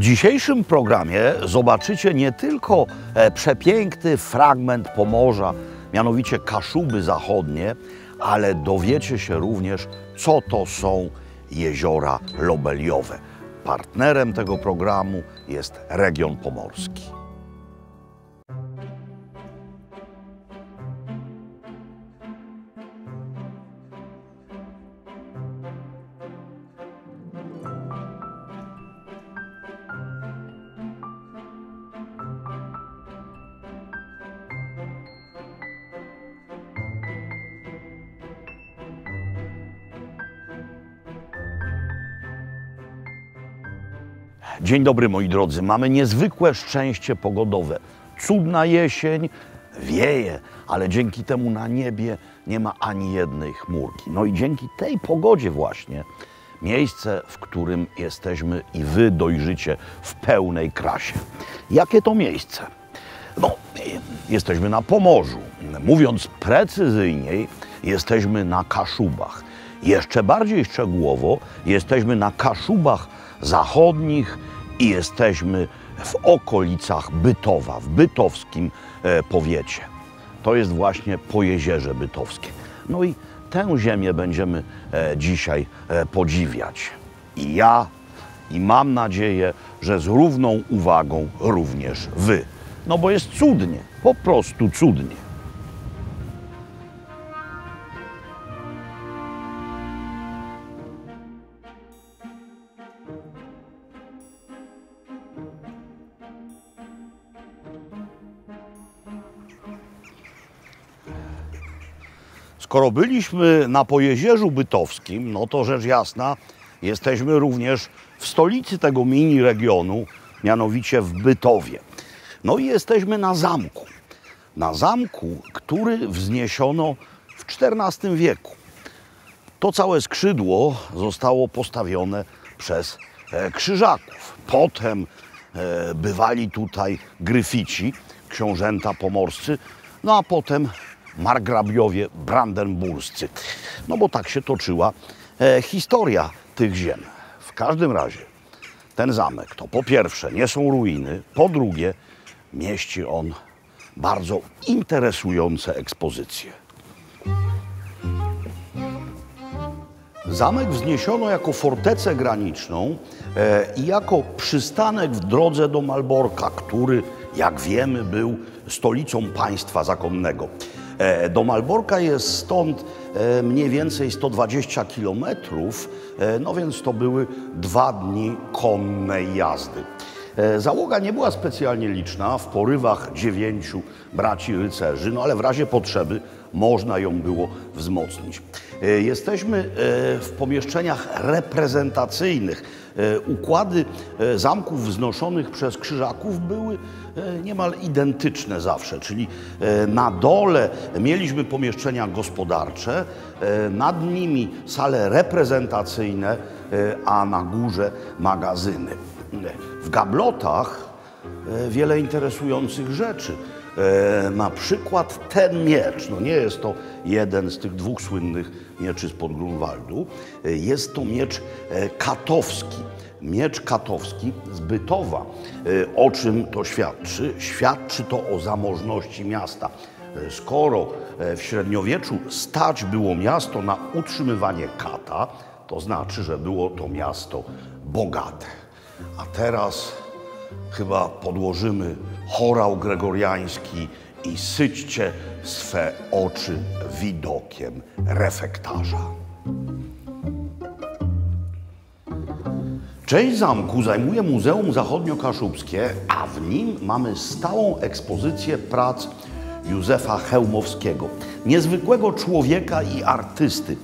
W dzisiejszym programie zobaczycie nie tylko przepiękny fragment Pomorza, mianowicie Kaszuby Zachodnie, ale dowiecie się również, co to są jeziora Lobeliowe. Partnerem tego programu jest Region Pomorski. Dzień dobry, moi drodzy. Mamy niezwykłe szczęście pogodowe. Cudna jesień, wieje, ale dzięki temu na niebie nie ma ani jednej chmurki. No i dzięki tej pogodzie właśnie miejsce, w którym jesteśmy i wy dojrzycie w pełnej krasie. Jakie to miejsce? No, jesteśmy na Pomorzu. Mówiąc precyzyjniej, jesteśmy na Kaszubach. Jeszcze bardziej szczegółowo jesteśmy na Kaszubach Zachodnich i jesteśmy w okolicach Bytowa, w bytowskim powiecie. To jest właśnie Pojezierze Bytowskie. No i tę ziemię będziemy dzisiaj podziwiać. I ja, i mam nadzieję, że z równą uwagą również wy. No bo jest cudnie, po prostu cudnie. Skoro byliśmy na Pojezierzu Bytowskim, no to rzecz jasna jesteśmy również w stolicy tego mini regionu, mianowicie w Bytowie. No i jesteśmy na zamku, który wzniesiono w XIV wieku. To całe skrzydło zostało postawione przez Krzyżaków. Potem bywali tutaj gryfici, książęta pomorscy, no a potem margrabiowie brandenburscy. No bo tak się toczyła historia tych ziem. W każdym razie ten zamek to po pierwsze nie są ruiny, po drugie mieści on bardzo interesujące ekspozycje. Zamek wzniesiono jako fortecę graniczną i jako przystanek w drodze do Malborka, który, jak wiemy, był stolicą państwa zakonnego. Do Malborka jest stąd mniej więcej 120 km, no więc to były 2 dni konnej jazdy. Załoga nie była specjalnie liczna, w porywach 9 braci rycerzy, no ale w razie potrzeby można ją było wzmocnić. Jesteśmy w pomieszczeniach reprezentacyjnych. Układy zamków wznoszonych przez Krzyżaków były niemal identyczne zawsze, czyli na dole mieliśmy pomieszczenia gospodarcze, nad nimi sale reprezentacyjne, a na górze magazyny. W gablotach wiele interesujących rzeczy. Na przykład ten miecz, no nie jest to jeden z tych 2 słynnych mieczy spod Grunwaldu, jest to miecz katowski. Miecz katowski z Bytowa. O czym to świadczy? Świadczy to o zamożności miasta. Skoro w średniowieczu stać było miasto na utrzymywanie kata, to znaczy, że było to miasto bogate. A teraz chyba podłożymy chorał gregoriański i syćcie swe oczy widokiem refektarza. Część zamku zajmuje Muzeum Zachodnio-Kaszubskie, a w nim mamy stałą ekspozycję prac Józefa Chełmowskiego, niezwykłego człowieka i artysty,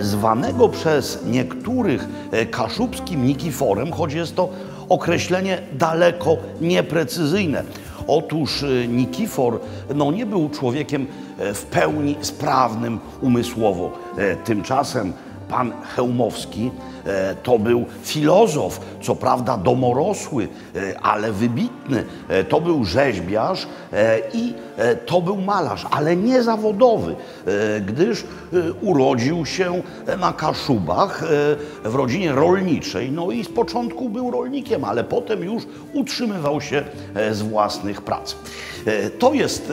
zwanego przez niektórych kaszubskim Nikiforem, choć jest to określenie daleko nieprecyzyjne. Otóż Nikifor no, nie był człowiekiem w pełni sprawnym umysłowo. Tymczasem pan Chełmowski to był filozof, co prawda domorosły, ale wybitny. To był rzeźbiarz i to był malarz, ale nie zawodowy, gdyż urodził się na Kaszubach w rodzinie rolniczej. No i z początku był rolnikiem, ale potem już utrzymywał się z własnych prac. To jest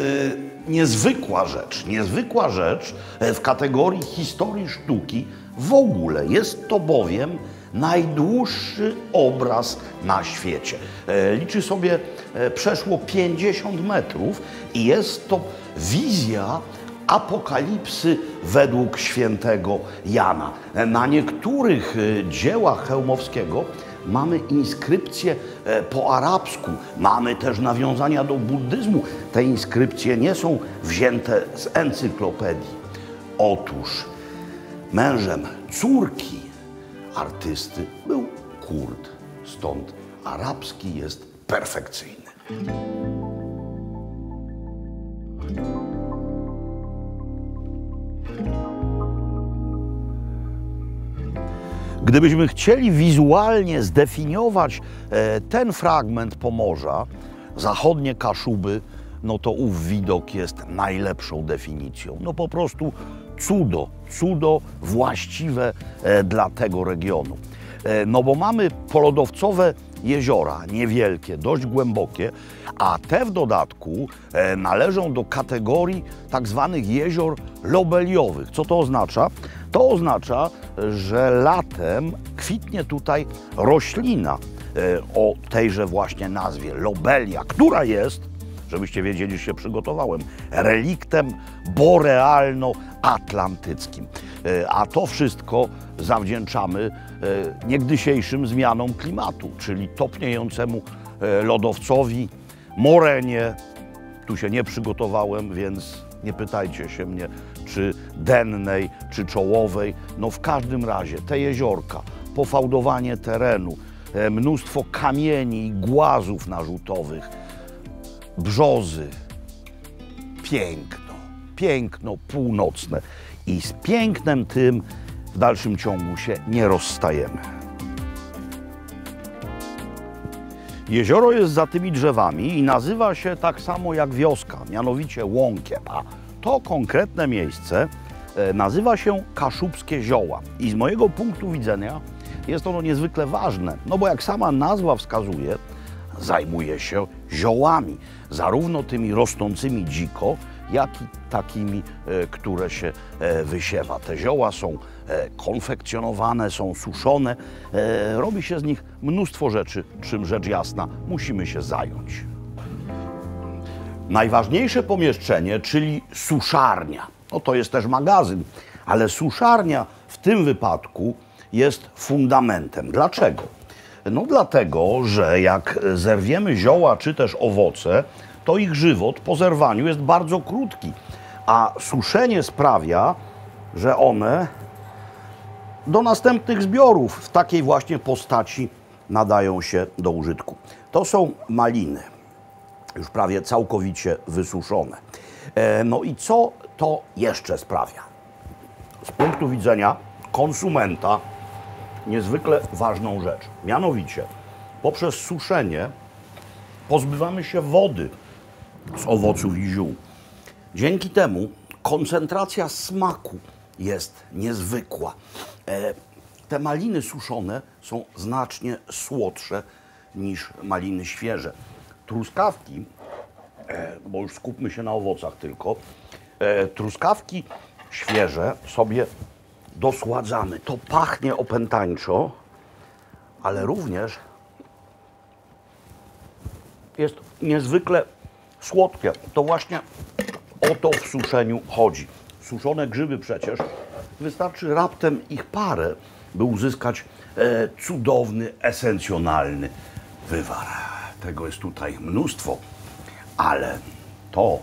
niezwykła rzecz w kategorii historii sztuki w ogóle. Jest to bowiem najdłuższy obraz na świecie. Liczy sobie przeszło 50 metrów i jest to wizja Apokalipsy według świętego Jana. Na niektórych dziełach Chełmowskiego mamy inskrypcje po arabsku, mamy też nawiązania do buddyzmu. Te inskrypcje nie są wzięte z encyklopedii. Otóż mężem córki artysty był Kurd, stąd arabski jest perfekcyjny. Gdybyśmy chcieli wizualnie zdefiniować ten fragment Pomorza, zachodnie Kaszuby, no to ów widok jest najlepszą definicją. No po prostu cudo, cudo właściwe dla tego regionu. No bo mamy polodowcowe jeziora, niewielkie, dość głębokie, a te w dodatku należą do kategorii tak zwanych jezior lobeliowych. Co to oznacza? To oznacza, że latem kwitnie tutaj roślina o tejże właśnie nazwie, lobelia, która jest, żebyście wiedzieli, że się przygotowałem, reliktem borealno-atlantyckim. A to wszystko zawdzięczamy niegdysiejszym zmianom klimatu, czyli topniejącemu lodowcowi, morenie. Tu się nie przygotowałem, więc nie pytajcie się mnie, czy dennej, czy czołowej. No w każdym razie te jeziorka, pofałdowanie terenu, mnóstwo kamieni i głazów narzutowych, brzozy. Piękno, piękno północne. I z pięknem tym w dalszym ciągu się nie rozstajemy. Jezioro jest za tymi drzewami i nazywa się tak samo jak wioska, mianowicie Łąkiem. A to konkretne miejsce nazywa się Kaszubskie Zioła. I z mojego punktu widzenia jest ono niezwykle ważne, no bo jak sama nazwa wskazuje, zajmuje się ziołami, zarówno tymi rosnącymi dziko, jak i takimi, które się wysiewa. Te zioła są konfekcjonowane, są suszone, robi się z nich mnóstwo rzeczy, czym rzecz jasna musimy się zająć. Najważniejsze pomieszczenie, czyli suszarnia. No to jest też magazyn, ale suszarnia w tym wypadku jest fundamentem. Dlaczego? No dlatego, że jak zerwiemy zioła czy też owoce, to ich żywot po zerwaniu jest bardzo krótki, a suszenie sprawia, że one do następnych zbiorów w takiej właśnie postaci nadają się do użytku. To są maliny, już prawie całkowicie wysuszone. No i co to jeszcze sprawia? Z punktu widzenia konsumenta niezwykle ważną rzecz, mianowicie poprzez suszenie pozbywamy się wody z owoców i ziół. Dzięki temu koncentracja smaku jest niezwykła. Te maliny suszone są znacznie słodsze niż maliny świeże. Truskawki, bo już skupmy się na owocach tylko, truskawki świeże sobie dosładzamy. To pachnie opętańczo, ale również jest niezwykle słodkie. To właśnie o to w suszeniu chodzi. Suszone grzyby przecież, wystarczy raptem ich parę, by uzyskać cudowny, esencjonalny wywar. Tego jest tutaj mnóstwo, ale to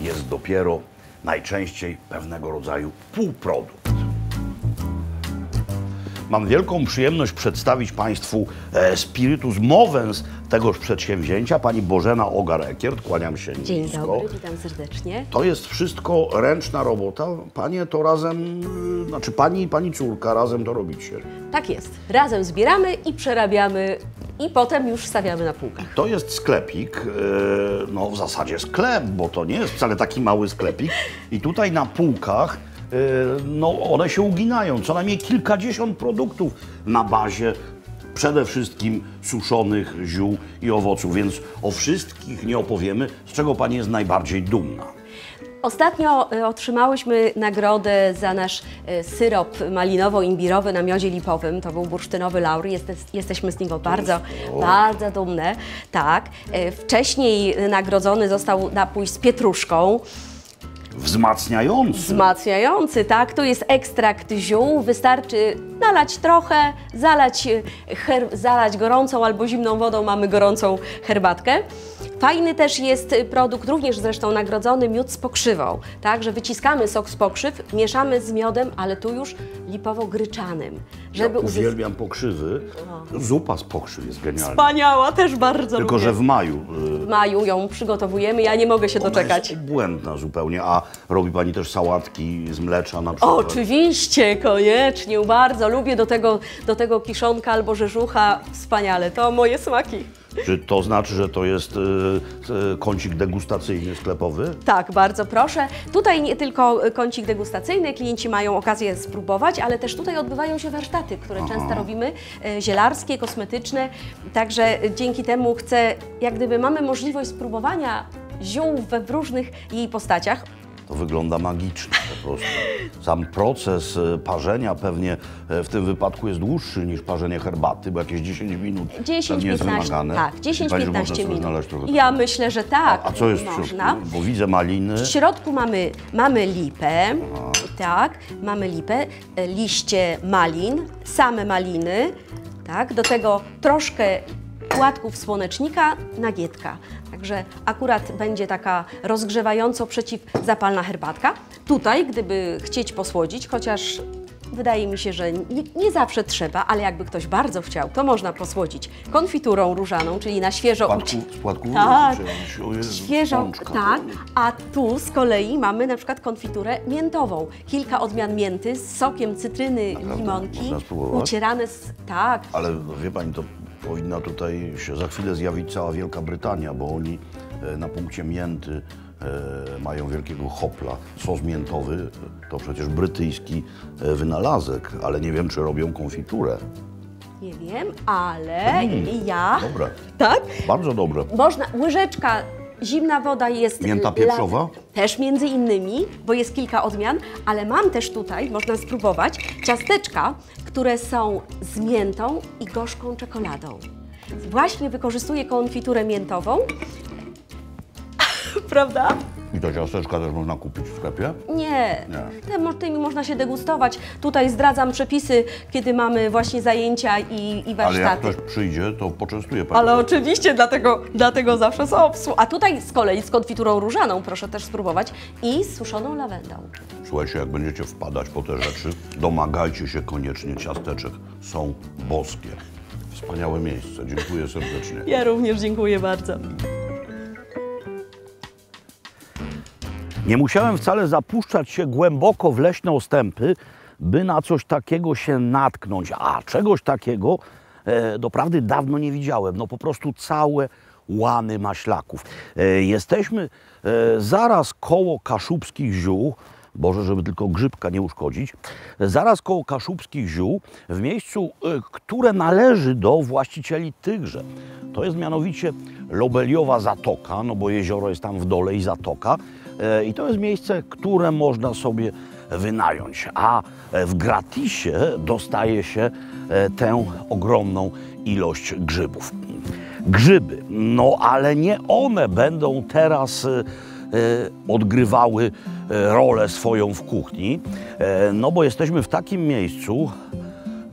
jest dopiero najczęściej pewnego rodzaju półprodukt. Mam wielką przyjemność przedstawić Państwu spiritus movens tegoż przedsięwzięcia. Pani Bożena Ogar-Ekiert, kłaniam się nisko. Dzień dobry, witam serdecznie. To jest wszystko ręczna robota. Panie to razem, znaczy Pani i Pani córka razem to robicie. Tak jest. Razem zbieramy i przerabiamy i potem już stawiamy na półkach. To jest sklepik, no w zasadzie sklep, bo to nie jest wcale taki mały sklepik. I tutaj na półkach no one się uginają, co najmniej kilkadziesiąt produktów na bazie przede wszystkim suszonych ziół i owoców, więc o wszystkich nie opowiemy, z czego Pani jest najbardziej dumna. Ostatnio otrzymałyśmy nagrodę za nasz syrop malinowo-imbirowy na miodzie lipowym. To był bursztynowy laur. Jesteśmy z niego bardzo dumne. Tak. Wcześniej nagrodzony został napój z pietruszką. Wzmacniający. Wzmacniający, tak. Tu jest ekstrakt ziół. Wystarczy nalać trochę, zalać gorącą albo zimną wodą. Mamy gorącą herbatkę. Fajny też jest produkt, również zresztą nagrodzony, miód z pokrzywą. Także wyciskamy sok z pokrzyw, mieszamy z miodem, ale tu już lipowo-gryczanym. Żeby uwielbiam pokrzywy. O. Zupa z pokrzyw jest genialna. Wspaniała, też bardzo lubię. Tylko, że w maju. W maju ją przygotowujemy, ja nie mogę się doczekać. Jest błędna zupełnie, a robi Pani też sałatki z mlecza na przykład. Oczywiście, koniecznie, bardzo lubię do tego kiszonka albo rzeżucha. Wspaniale, to moje smaki. Czy to znaczy, że to jest kącik degustacyjny sklepowy? Tak, bardzo proszę. Tutaj nie tylko kącik degustacyjny, klienci mają okazję spróbować, ale też tutaj odbywają się warsztaty, które często robimy, zielarskie, kosmetyczne. Także dzięki temu mamy możliwość spróbowania ziół w różnych jej postaciach. To wygląda magicznie po prostu. Sam proces parzenia pewnie w tym wypadku jest dłuższy niż parzenie herbaty, bo jakieś 10 minut pewnie jest wymagane. Tak, 10-15 minut. Ja myślę, że tak. A co jest w środku? Bo widzę maliny. W środku mamy lipę, tak, mamy lipę, liście malin, same maliny, tak, do tego troszkę płatków słonecznika, nagietka. Także akurat będzie taka rozgrzewająco przeciwzapalna herbatka. Tutaj, gdyby chcieć posłodzić, chociaż wydaje mi się, że nie zawsze trzeba, ale jakby ktoś bardzo chciał, to można posłodzić konfiturą różaną, czyli na świeżo tak, a tu z kolei mamy na przykład konfiturę miętową. Kilka odmian mięty z sokiem cytryny, limonki, ucierane z... Tak. Ale wie Pani, to powinna tutaj się za chwilę zjawić cała Wielka Brytania, bo oni na punkcie mięty mają wielkiego hopla. Sos miętowy to przecież brytyjski wynalazek, ale nie wiem, czy robią konfiturę. Nie wiem, ale ja... Dobre. Tak? Bardzo dobre. Można, łyżeczka, zimna woda jest... Mięta pieprzowa? Też między innymi, bo jest kilka odmian, ale mam też tutaj, można spróbować, ciasteczka, które są z miętą i gorzką czekoladą. Właśnie wykorzystuję konfiturę miętową, prawda? I to ciasteczka też można kupić w sklepie? Nie, tymi można się degustować. Tutaj zdradzam przepisy, kiedy mamy właśnie zajęcia i warsztaty. Ale jak ktoś przyjdzie, to poczęstuje Pani. Ale oczywiście, dlatego zawsze są A tutaj z kolei z konfiturą różaną proszę też spróbować i z suszoną lawendą. Słuchajcie, jak będziecie wpadać po te rzeczy, domagajcie się koniecznie ciasteczek. Są boskie. Wspaniałe miejsce. Dziękuję serdecznie. Ja również dziękuję bardzo. Nie musiałem wcale zapuszczać się głęboko w leśne ostępy, by na coś takiego się natknąć. A czegoś takiego doprawdy dawno nie widziałem. No po prostu całe łany maślaków. Jesteśmy zaraz koło Kaszubskich Ziół. Boże, żeby tylko grzybka nie uszkodzić. Zaraz koło Kaszubskich Ziół, w miejscu, które należy do właścicieli tychże. To jest mianowicie Lobeliowa Zatoka, no bo jezioro jest tam w dole i zatoka. I to jest miejsce, które można sobie wynająć, a w gratisie dostaje się tę ogromną ilość grzybów. Grzyby, no ale nie one będą teraz odgrywały rolę swoją w kuchni, no bo jesteśmy w takim miejscu,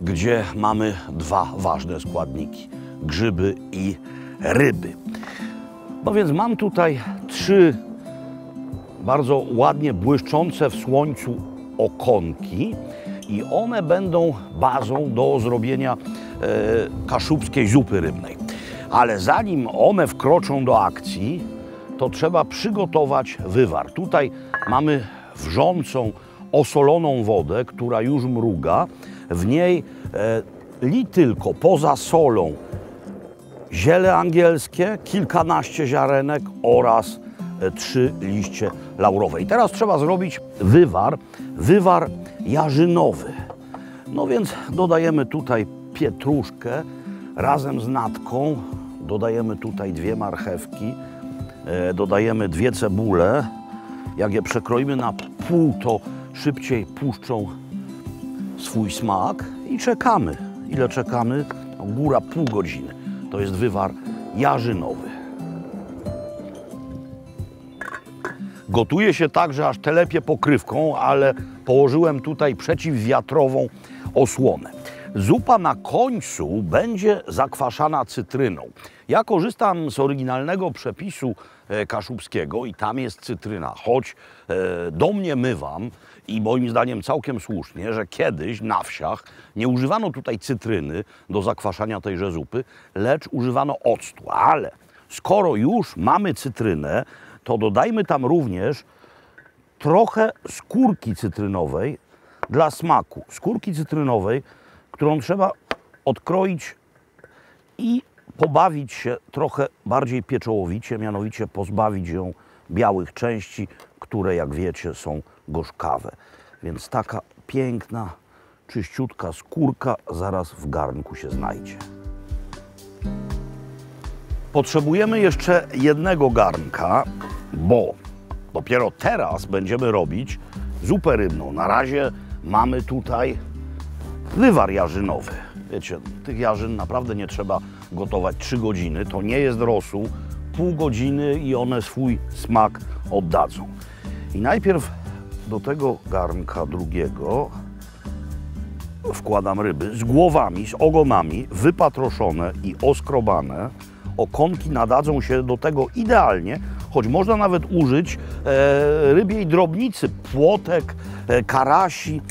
gdzie mamy dwa ważne składniki, grzyby i ryby. No więc mam tutaj trzy bardzo ładnie błyszczące w słońcu okonki i one będą bazą do zrobienia kaszubskiej zupy rybnej. Ale zanim one wkroczą do akcji, to trzeba przygotować wywar. Tutaj mamy wrzącą, osoloną wodę, która już mruga. W niej li tylko poza solą ziele angielskie, kilkanaście ziarenek oraz 3 liście laurowe. I teraz trzeba zrobić wywar jarzynowy. No więc dodajemy tutaj pietruszkę razem z natką, dodajemy tutaj 2 marchewki, dodajemy 2 cebule. Jak je przekroimy na pół, to szybciej puszczą swój smak i czekamy. Ile czekamy? No, góra pół godziny. To jest wywar jarzynowy. Gotuje się także, aż telepie pokrywką, ale położyłem tutaj przeciwwiatrową osłonę. Zupa na końcu będzie zakwaszana cytryną. Ja korzystam z oryginalnego przepisu kaszubskiego i tam jest cytryna, choć domniemywam i moim zdaniem całkiem słusznie, że kiedyś na wsiach nie używano tutaj cytryny do zakwaszania tejże zupy, lecz używano octu. Ale skoro już mamy cytrynę, to dodajmy tam również trochę skórki cytrynowej dla smaku. Skórki cytrynowej, którą trzeba odkroić i pobawić się trochę bardziej pieczołowicie, mianowicie pozbawić ją białych części, które jak wiecie są gorzkawe. Więc taka piękna, czyściutka skórka zaraz w garnku się znajdzie. Potrzebujemy jeszcze jednego garnka, bo dopiero teraz będziemy robić zupę rybną. Na razie mamy tutaj wywar jarzynowy. Wiecie, tych jarzyn naprawdę nie trzeba gotować 3 godziny. To nie jest rosół. Pół godziny i one swój smak oddadzą. I najpierw do tego garnka drugiego wkładam ryby z głowami, z ogonami, wypatroszone i oskrobane. Okonki nadadzą się do tego idealnie, choć można nawet użyć rybiej drobnicy, płotek, karasi,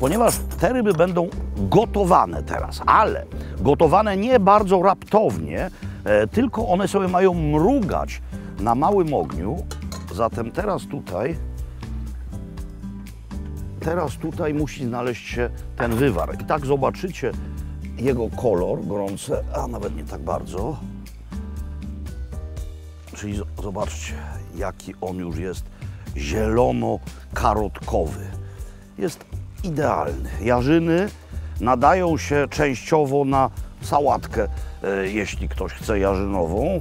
ponieważ te ryby będą gotowane teraz, ale gotowane nie bardzo raptownie, tylko one sobie mają mrugać na małym ogniu. Zatem teraz tutaj musi znaleźć się ten wywar. I tak zobaczycie jego kolor gorący, a nawet nie tak bardzo. Czyli zobaczcie, jaki on już jest zielono-karotkowy. Jest idealny. Jarzyny nadają się częściowo na sałatkę, jeśli ktoś chce jarzynową,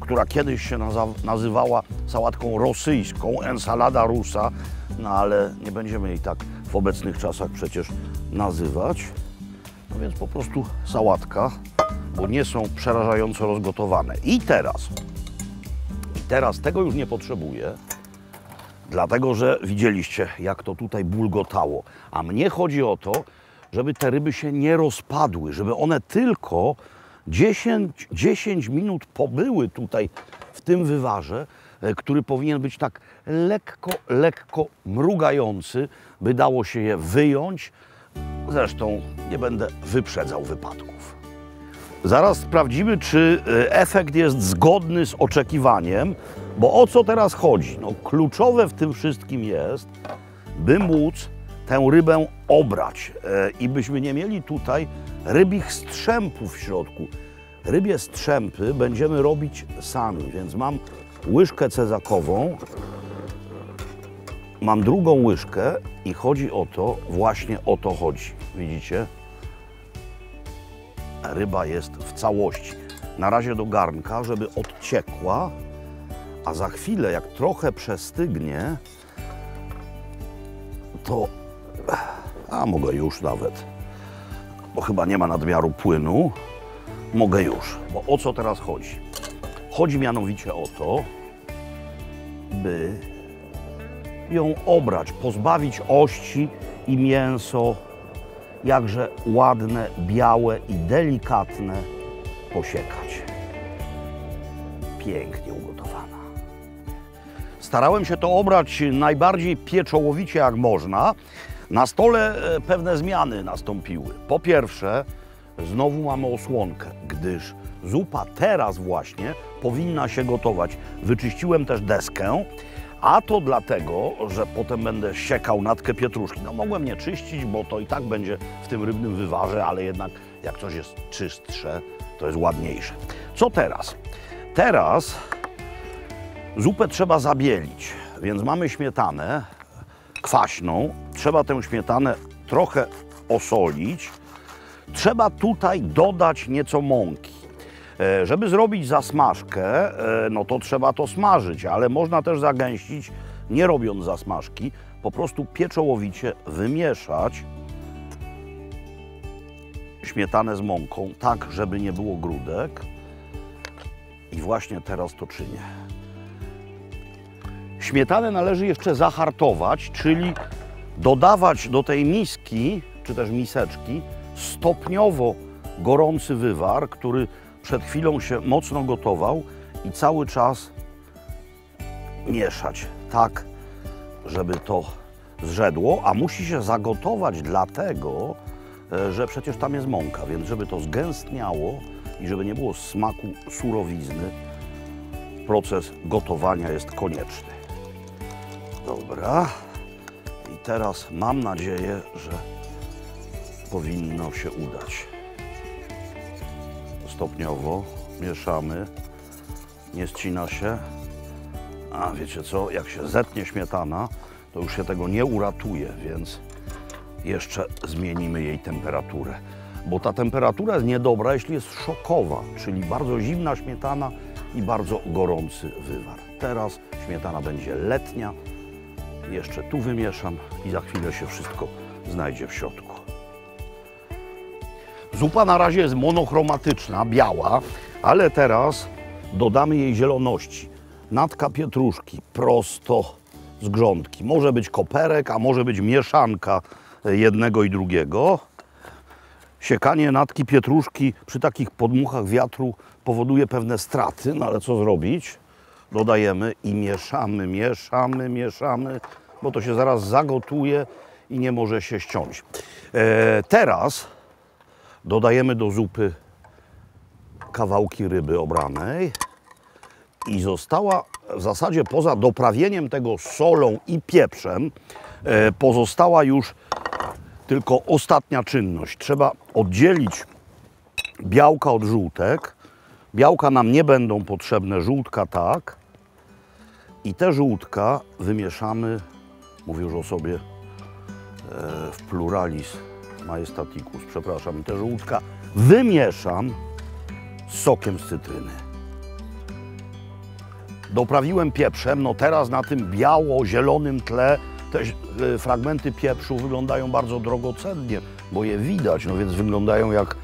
która kiedyś się nazywała sałatką rosyjską, ensalada rusa, no ale nie będziemy jej tak w obecnych czasach przecież nazywać. No więc po prostu sałatka, bo nie są przerażająco rozgotowane. I teraz tego już nie potrzebuję, dlatego że widzieliście, jak to tutaj bulgotało. A mnie chodzi o to, żeby te ryby się nie rozpadły, żeby one tylko 10 minut pobyły tutaj w tym wywarze, który powinien być tak lekko mrugający, by dało się je wyjąć. Zresztą nie będę wyprzedzał wypadków. Zaraz sprawdzimy, czy efekt jest zgodny z oczekiwaniem, bo o co teraz chodzi? No, kluczowe w tym wszystkim jest, by móc tę rybę obrać i byśmy nie mieli tutaj rybich strzępów w środku. Rybie strzępy będziemy robić sami, więc mam łyżkę cezakową, mam drugą łyżkę i chodzi o to, właśnie o to chodzi, widzicie? Ryba jest w całości. Na razie do garnka, żeby odciekła, a za chwilę, jak trochę przestygnie, to... a mogę już nawet, bo chyba nie ma nadmiaru płynu. Mogę już, bo o co teraz chodzi? Chodzi mianowicie o to, by ją obrać, pozbawić ości i mięso jakże ładne, białe i delikatne posiekać. Pięknie ugotowana. Starałem się to obrać najbardziej pieczołowicie jak można, Na stole pewne zmiany nastąpiły. Po pierwsze, znowu mamy osłonkę, gdyż zupa teraz właśnie powinna się gotować. Wyczyściłem też deskę, a to dlatego, że potem będę siekał natkę pietruszki. No mogłem nie czyścić, bo to i tak będzie w tym rybnym wywarze, ale jednak jak coś jest czystsze, to jest ładniejsze. Co teraz? Teraz zupę trzeba zabielić, więc mamy śmietanę kwaśną. Trzeba tę śmietanę trochę osolić. Trzeba tutaj dodać nieco mąki. Żeby zrobić zasmażkę, no to trzeba to smażyć, ale można też zagęścić, nie robiąc zasmażki, po prostu pieczołowicie wymieszać śmietanę z mąką, tak żeby nie było grudek. I właśnie teraz to czynię. Śmietanę należy jeszcze zahartować, czyli dodawać do tej miski, czy też miseczki, stopniowo gorący wywar, który przed chwilą się mocno gotował i cały czas mieszać, tak żeby to zrzedło, a musi się zagotować dlatego, że przecież tam jest mąka, więc żeby to zgęstniało i żeby nie było smaku surowizny, proces gotowania jest konieczny. Dobra, i teraz mam nadzieję, że powinno się udać. Stopniowo mieszamy, nie ścina się, a wiecie co, jak się zetnie śmietana, to już się tego nie uratuje, więc jeszcze zmienimy jej temperaturę, bo ta temperatura jest niedobra, jeśli jest szokowa, czyli bardzo zimna śmietana i bardzo gorący wywar. Teraz śmietana będzie letnia, jeszcze tu wymieszam i za chwilę się wszystko znajdzie w środku. Zupa na razie jest monochromatyczna, biała, ale teraz dodamy jej zieloności. Natka pietruszki prosto z grządki. Może być koperek, a może być mieszanka jednego i drugiego. Siekanie natki pietruszki przy takich podmuchach wiatru powoduje pewne straty, no ale co zrobić? Dodajemy i mieszamy, mieszamy, mieszamy, bo to się zaraz zagotuje i nie może się ściąć. Teraz dodajemy do zupy kawałki ryby obranej i została w zasadzie poza doprawieniem tego solą i pieprzem pozostała już tylko ostatnia czynność. Trzeba oddzielić białka od żółtek. Białka nam nie będą potrzebne, żółtka tak. I te żółtka wymieszamy, mówię już o sobie w pluralis majestaticus, przepraszam, i te żółtka wymieszam z sokiem z cytryny. Doprawiłem pieprzem, no teraz na tym biało-zielonym tle te fragmenty pieprzu wyglądają bardzo drogocennie, bo je widać, no więc wyglądają jak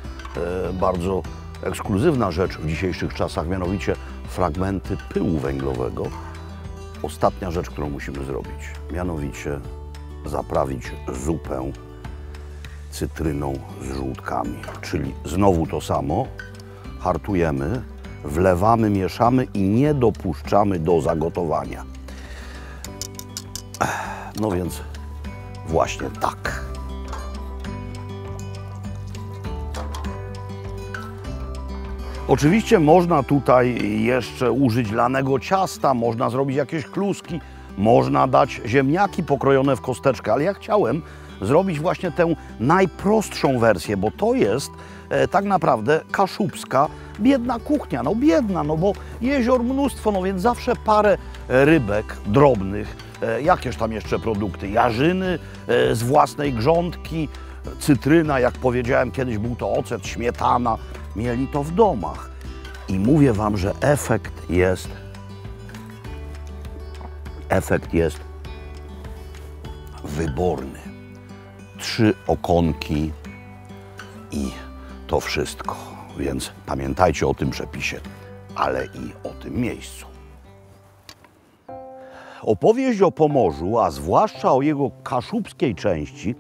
bardzo ekskluzywna rzecz w dzisiejszych czasach, mianowicie fragmenty pyłu węglowego. Ostatnia rzecz, którą musimy zrobić, mianowicie zaprawić zupę cytryną z żółtkami, czyli znowu to samo, hartujemy, wlewamy, mieszamy i nie dopuszczamy do zagotowania. No więc właśnie tak. Oczywiście można tutaj jeszcze użyć lanego ciasta, można zrobić jakieś kluski, można dać ziemniaki pokrojone w kosteczkę, ale ja chciałem zrobić właśnie tę najprostszą wersję, bo to jest tak naprawdę kaszubska biedna kuchnia. No biedna, no bo jezior mnóstwo, no więc zawsze parę rybek drobnych, jakież tam jeszcze produkty, jarzyny z własnej grządki, cytryna, jak powiedziałem, kiedyś był to ocet, śmietana, mieli to w domach. I mówię wam, że efekt jest wyborny. 3 okonki i to wszystko, więc pamiętajcie o tym przepisie, ale i o tym miejscu. Opowieść o Pomorzu, a zwłaszcza o jego kaszubskiej części,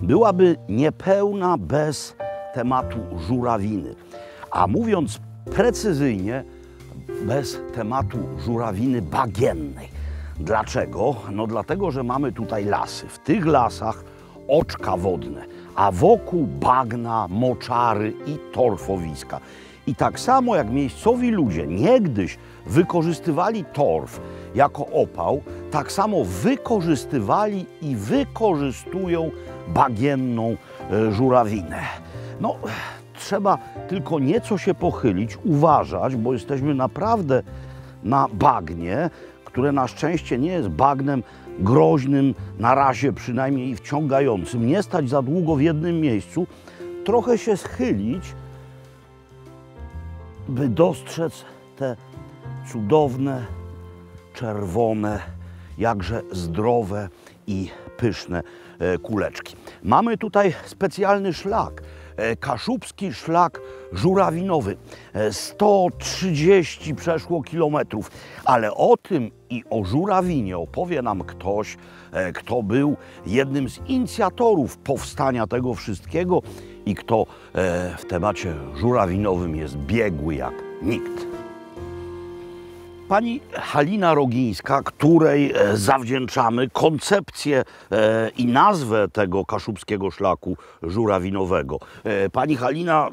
byłaby niepełna bez tematu żurawiny, a mówiąc precyzyjnie, bez tematu żurawiny bagiennej. Dlaczego? No dlatego, że mamy tutaj lasy. W tych lasach oczka wodne, a wokół bagna, moczary i torfowiska. I tak samo jak miejscowi ludzie niegdyś wykorzystywali torf jako opał, tak samo wykorzystywali i wykorzystują bagienną żurawinę. No, trzeba tylko nieco się pochylić, uważać, bo jesteśmy naprawdę na bagnie, które na szczęście nie jest bagnem groźnym, na razie przynajmniej, i wciągającym. Nie stać za długo w jednym miejscu, trochę się schylić, by dostrzec te cudowne, czerwone, jakże zdrowe i pyszne kuleczki. Mamy tutaj specjalny szlak, kaszubski szlak żurawinowy, 130 przeszło kilometrów, ale o tym i o żurawinie opowie nam ktoś, kto był jednym z inicjatorów powstania tego wszystkiego i kto w temacie żurawinowym jest biegły jak nikt. Pani Halina Rogińska, której zawdzięczamy koncepcję i nazwę tego kaszubskiego szlaku żurawinowego. Pani Halina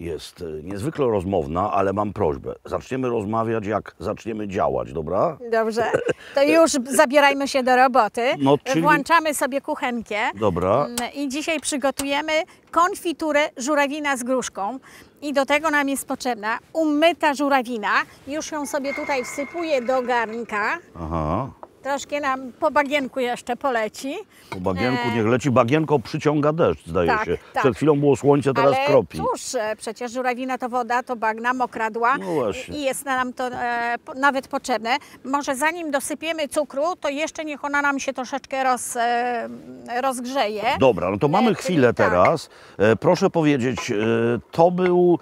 jest niezwykle rozmowna, ale mam prośbę. Zaczniemy rozmawiać, jak zaczniemy działać, dobra? Dobrze, to już zabierajmy się do roboty. No, czyli... Włączamy sobie kuchenkę. Dobra. I dzisiaj przygotujemy konfiturę żurawina z gruszką. I do tego nam jest potrzebna umyta żurawina. Już ją sobie tutaj wsypuję do garnka. Aha. Troszkę nam po bagienku jeszcze poleci. Po bagienku niech leci. Bagienko przyciąga deszcz, zdaje się. Tak. Przed chwilą było słońce, teraz ale kropi. Cóż, przecież żurawina to woda, to bagna, mokradła. No właśnie. I jest nam to nawet potrzebne. Może zanim dosypiemy cukru, to jeszcze niech ona nam się troszeczkę rozgrzeje. Dobra, no to mamy chwilę teraz. Proszę powiedzieć, to był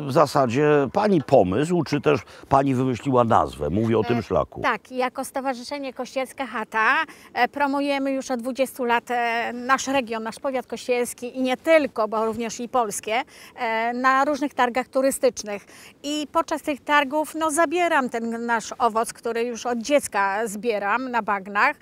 w zasadzie pani pomysł, czy też pani wymyśliła nazwę? Mówię o tym szlaku. Tak, jako Stowarzyszenie Kościerska Chata promujemy już od 20 lat nasz region, nasz powiat kościerski i nie tylko, bo również i polskie, na różnych targach turystycznych. I podczas tych targów no, zabieram ten nasz owoc, który już od dziecka zbieram na bagnach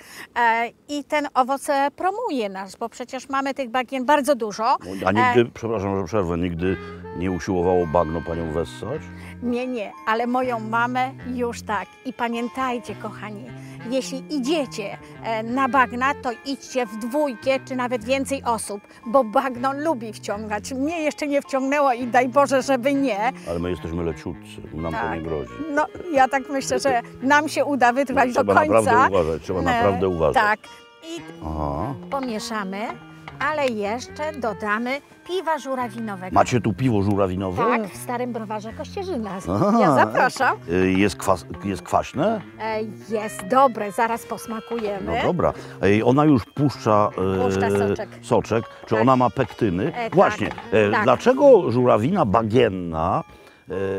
i ten owoc promuje nas, bo przecież mamy tych bagien bardzo dużo. A nigdy, przepraszam, że przerwę, nigdy nie usiłowało bagno panią wessać? Nie, nie, ale moją mamę już tak. I pamiętajcie, kochani, jeśli idziecie na bagna, to idźcie w dwójkę czy nawet więcej osób, bo bagno lubi wciągać. Mnie jeszcze nie wciągnęło i daj Boże, żeby nie. Ale my jesteśmy leciutcy, nam to nie grozi. No, ja tak myślę, że nam się uda wytrwać no, do końca. Trzeba naprawdę uważać. Tak. I pomieszamy, ale jeszcze dodamy piwa żurawinowego. Macie tu piwo żurawinowe? Tak, w Starym Browarze Kościerzyna. Aha. Ja zapraszam. Jest kwaśne? Jest dobre, zaraz posmakujemy. No dobra. Ona już puszcza soczek. Czy ona ma pektyny? Właśnie. Dlaczego żurawina bagienna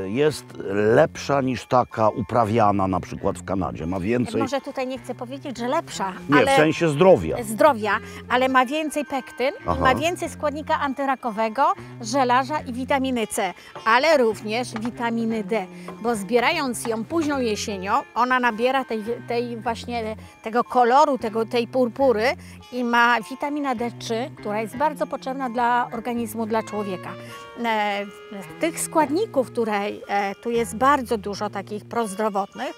jest lepsza niż taka uprawiana na przykład w Kanadzie? Ma więcej... Może tutaj nie chcę powiedzieć, że lepsza. Nie, ale... w sensie zdrowia. Zdrowia, ale ma więcej pektyn, ma więcej składnika antyrakowego, żelaza i witaminy C, ale również witaminy D, bo zbierając ją późną jesienią, ona nabiera tej właśnie tego koloru, tej purpury i ma witaminę D3, która jest bardzo potrzebna dla organizmu, dla człowieka. Tych składników, które tu jest bardzo dużo takich prozdrowotnych,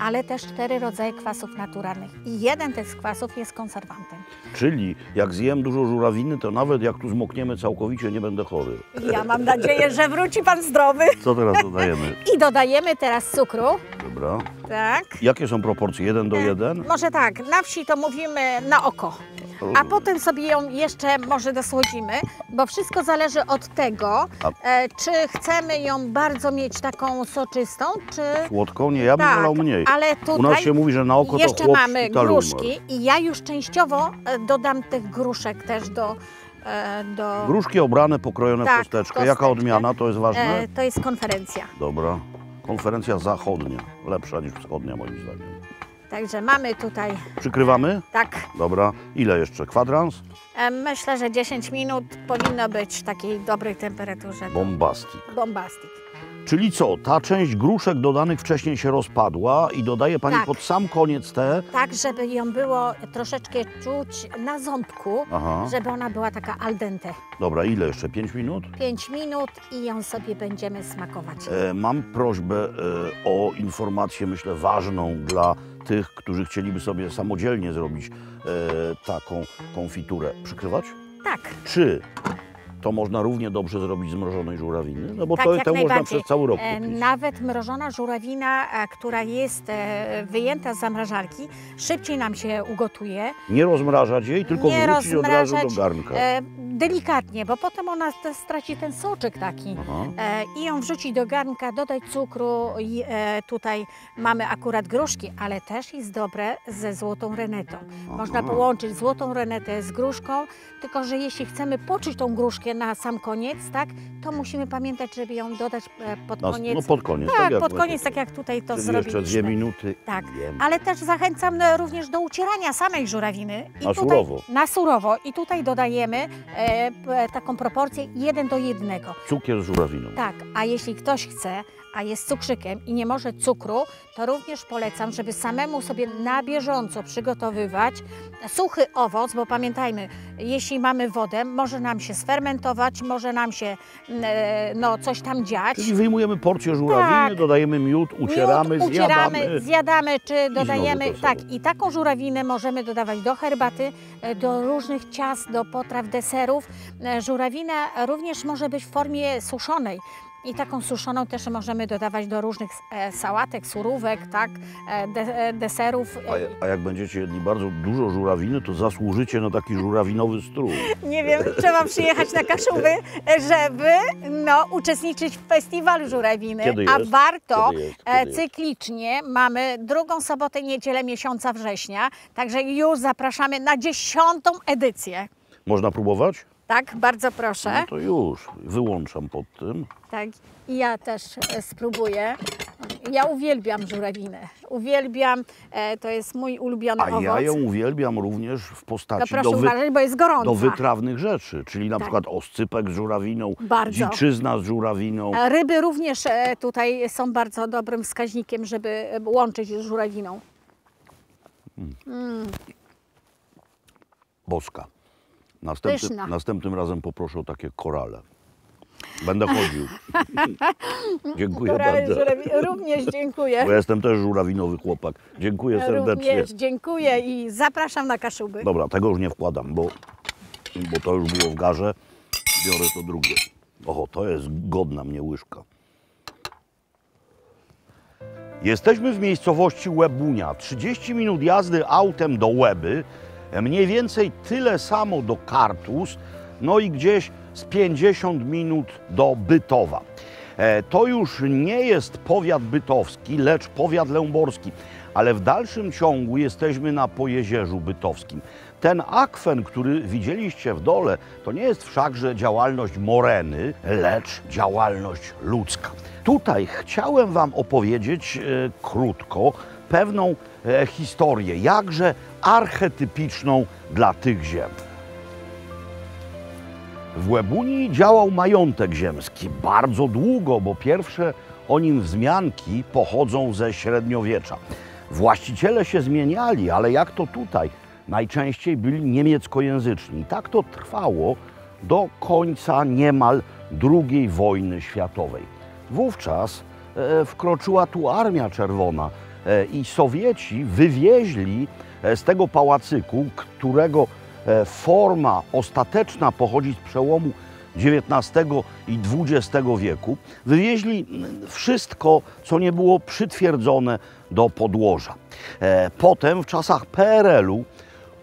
ale też 4 rodzaje kwasów naturalnych i jeden z tych kwasów jest konserwantem. Czyli jak zjem dużo żurawiny, to nawet jak tu zmokniemy całkowicie, nie będę chory. Ja mam nadzieję, że wróci pan zdrowy. Co teraz dodajemy? I dodajemy teraz cukru. Dobra. Tak. Jakie są proporcje? 1:1? Może tak, na wsi to mówimy na oko. A potem sobie ją jeszcze może dosłodzimy, bo wszystko zależy od tego, czy chcemy ją bardzo mieć taką soczystą, czy... Słodką? Nie, ja bym wolał mniej. Ale tutaj u nas się mówi, że na oko jeszcze to mamy gruszki i ja już częściowo dodam tych gruszek też do... Gruszki obrane, pokrojone w kosteczkę. Jaka odmiana? To jest ważne? To jest konferencja. Dobra. Konferencja zachodnia. Lepsza niż wschodnia moim zdaniem. Także mamy tutaj... Przykrywamy? Tak. Dobra. Ile jeszcze? Kwadrans? Myślę, że 10 minut powinno być w takiej dobrej temperaturze. Bombastik. Bombastik. Czyli co, ta część gruszek dodanych wcześniej się rozpadła i dodaje Pani pod sam koniec te? Tak, żeby ją było troszeczkę czuć na ząbku, żeby ona była taka al dente. Dobra, ile jeszcze? 5 minut? 5 minut i ją sobie będziemy smakować. Mam prośbę o informację, myślę, ważną dla tych, którzy chcieliby sobie samodzielnie zrobić taką konfiturę. Przykrywać? Tak. Czy to można równie dobrze zrobić z mrożonej żurawiny? No bo tak, to można przez cały rok kupić. Nawet mrożona żurawina, która jest wyjęta z zamrażarki, szybciej nam się ugotuje. Nie rozmrażać jej, tylko wrzucić od razu do garnka. Delikatnie, bo potem ona straci ten soczek taki i ją wrzucić do garnka, dodać cukru. Tutaj mamy akurat gruszki, ale też jest dobre ze złotą renetą. Można połączyć złotą renetę z gruszką, tylko że jeśli chcemy poczuć tą gruszkę na sam koniec, tak, to musimy pamiętać, żeby ją dodać pod koniec. No pod koniec, tak, tak pod koniec, tak jak tutaj to zrobiliśmy. Jeszcze 2 minuty. Tak, ale też zachęcam również do ucierania samej żurawiny. I na surowo. Na surowo. I tutaj dodajemy taką proporcję 1:1. Cukier z żurawiną. Tak, a jeśli ktoś chce, a jest cukrzykiem i nie może cukru, to również polecam, żeby samemu sobie na bieżąco przygotowywać suchy owoc, bo pamiętajmy, jeśli mamy wodę, może nam się sfermentować, może nam się coś tam dziać. Czyli wyjmujemy porcję żurawiny, dodajemy miód, ucieramy, zjadamy, czy dodajemy, i taką żurawinę możemy dodawać do herbaty, do różnych ciast, do potraw, deserów. Żurawina również może być w formie suszonej. I taką suszoną też możemy dodawać do różnych sałatek, surówek, deserów. A jak będziecie jedli bardzo dużo żurawiny, to zasłużycie na taki żurawinowy strój. Nie wiem, trzeba przyjechać na Kaszuby, żeby uczestniczyć w festiwalu żurawiny. Kiedy jest? A warto. Kiedy jest? Kiedy jest? Cyklicznie mamy drugą sobotę, niedzielę miesiąca września. Także już zapraszamy na 10. edycję. Można próbować? Tak, bardzo proszę. No to już, wyłączam pod tym. Tak, i ja też spróbuję. Ja uwielbiam żurawinę. Uwielbiam, to jest mój ulubiony owoc. A ja ją uwielbiam również w postaci proszę uważać, bo jest gorąca. Do wytrawnych rzeczy, czyli na przykład oscypek z żurawiną, dziczyzna z żurawiną. Ryby również tutaj są bardzo dobrym wskaźnikiem, żeby łączyć z żurawiną. Boska. Następnym razem poproszę o takie korale. Będę chodził. Dziękuję bardzo. Również dziękuję. Bo ja jestem też żurawinowy chłopak. Dziękuję serdecznie. Również dziękuję i zapraszam na Kaszuby. Dobra, tego już nie wkładam, bo to już było w garze. Biorę to drugie. Oho, to jest godna mnie łyżka. Jesteśmy w miejscowości Łebunia. 30 minut jazdy autem do Łeby. Mniej więcej tyle samo do Kartus, no i gdzieś z 50 minut do Bytowa. To już nie jest powiat bytowski, lecz powiat lęborski, ale w dalszym ciągu jesteśmy na Pojezierzu Bytowskim. Ten akwen, który widzieliście w dole, to nie jest wszakże działalność moreny, lecz działalność ludzka. Tutaj chciałem Wam opowiedzieć krótko pewną historię, jakże archetypiczną dla tych ziem. W Łebuni działał majątek ziemski bardzo długo, bo pierwsze o nim wzmianki pochodzą ze średniowiecza. Właściciele się zmieniali, ale jak to tutaj, najczęściej byli niemieckojęzyczni. Tak to trwało do końca niemal II wojny światowej. Wówczas wkroczyła tu Armia Czerwona i Sowieci wywieźli z tego pałacyku, którego forma ostateczna pochodzi z przełomu XIX i XX wieku, wywieźli wszystko, co nie było przytwierdzone do podłoża. Potem w czasach PRL-u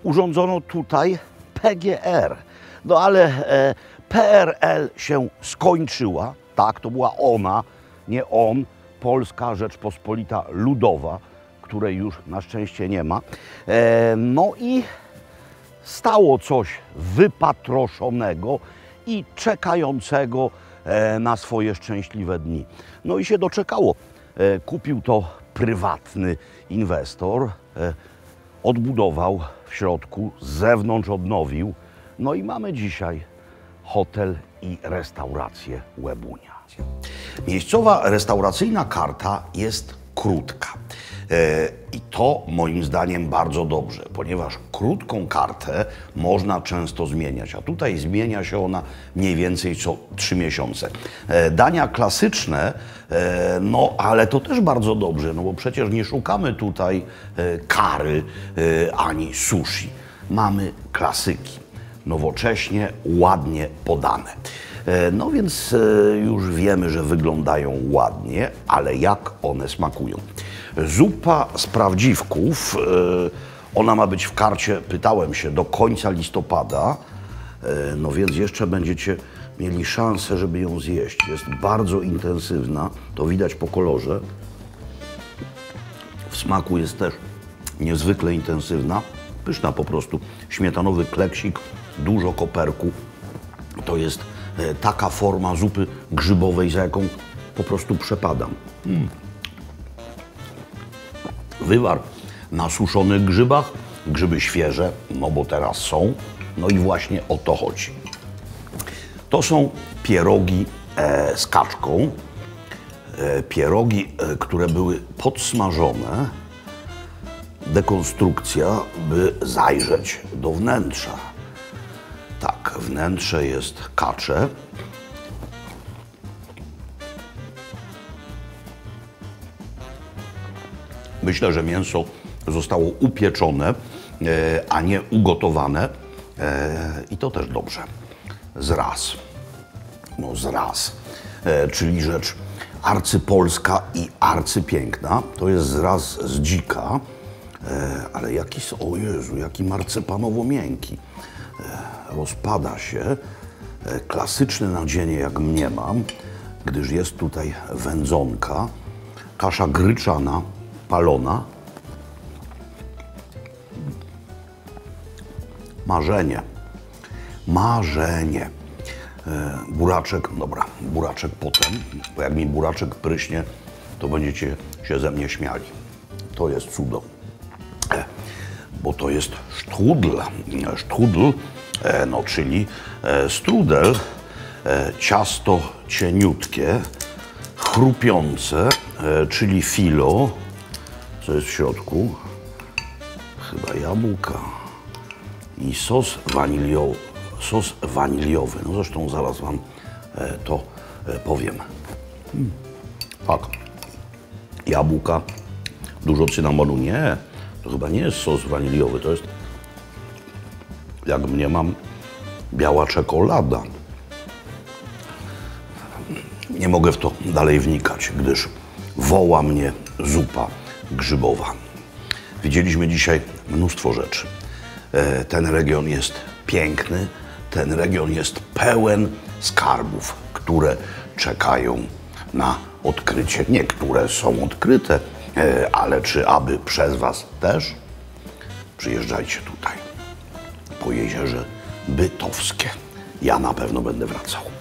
urządzono tutaj PGR, ale PRL się skończyła, tak, to była ona, nie on, Polska Rzeczpospolita Ludowa, której już na szczęście nie ma. No i stało coś wypatroszonego i czekającego na swoje szczęśliwe dni. No i się doczekało. Kupił to prywatny inwestor, odbudował w środku, z zewnątrz odnowił. No i mamy dzisiaj hotel i restaurację Łebunia. Miejscowa restauracyjna karta jest krótka. I to moim zdaniem bardzo dobrze, ponieważ krótką kartę można często zmieniać, a tutaj zmienia się ona mniej więcej co 3 miesiące. Dania klasyczne, no ale to też bardzo dobrze, no bo przecież nie szukamy tutaj curry ani sushi. Mamy klasyki, nowocześnie, ładnie podane. No więc już wiemy, że wyglądają ładnie, ale jak one smakują? Zupa z prawdziwków, ona ma być w karcie, pytałem się, do końca listopada, no więc jeszcze będziecie mieli szansę, żeby ją zjeść. Jest bardzo intensywna, to widać po kolorze. W smaku jest też niezwykle intensywna, pyszna po prostu. Śmietanowy kleksik, dużo koperku. To jest taka forma zupy grzybowej, za jaką po prostu przepadam. Wywar na suszonych grzybach, grzyby świeże, no bo teraz są, no i właśnie o to chodzi. To są pierogi z kaczką, pierogi, które były podsmażone, dekonstrukcja, by zajrzeć do wnętrza. Tak, wnętrze jest kacze. Myślę, że mięso zostało upieczone, a nie ugotowane i to też dobrze. Zraz, no zraz, czyli rzecz arcypolska i arcypiękna. To jest zraz z dzika, ale jaki, o Jezu, jaki marcepanowo miękki. Rozpada się, klasyczne nadzienie jak mniemam, gdyż jest tutaj wędzonka, kasza gryczana, palona. Marzenie. Marzenie. Buraczek, dobra, buraczek potem, bo jak mi buraczek pryśnie, to będziecie się ze mnie śmiali. To jest cudo. Bo to jest sztrudl. Sztrudl, no czyli strudel, ciasto cieniutkie, chrupiące, czyli filo. Co jest w środku? Chyba jabłka i sos waniliowy. Sos waniliowy. No zresztą zaraz wam to powiem. Tak. Jabłka, dużo cynamonu. Nie, to chyba nie jest sos waniliowy. To jest, jak mniemam, biała czekolada. Nie mogę w to dalej wnikać, gdyż woła mnie zupa grzybowa. Widzieliśmy dzisiaj mnóstwo rzeczy. Ten region jest piękny, ten region jest pełen skarbów, które czekają na odkrycie. Niektóre są odkryte, ale czy aby przez was też? Przyjeżdżajcie tutaj. Pojezierze Bytowskie. Ja na pewno będę wracał.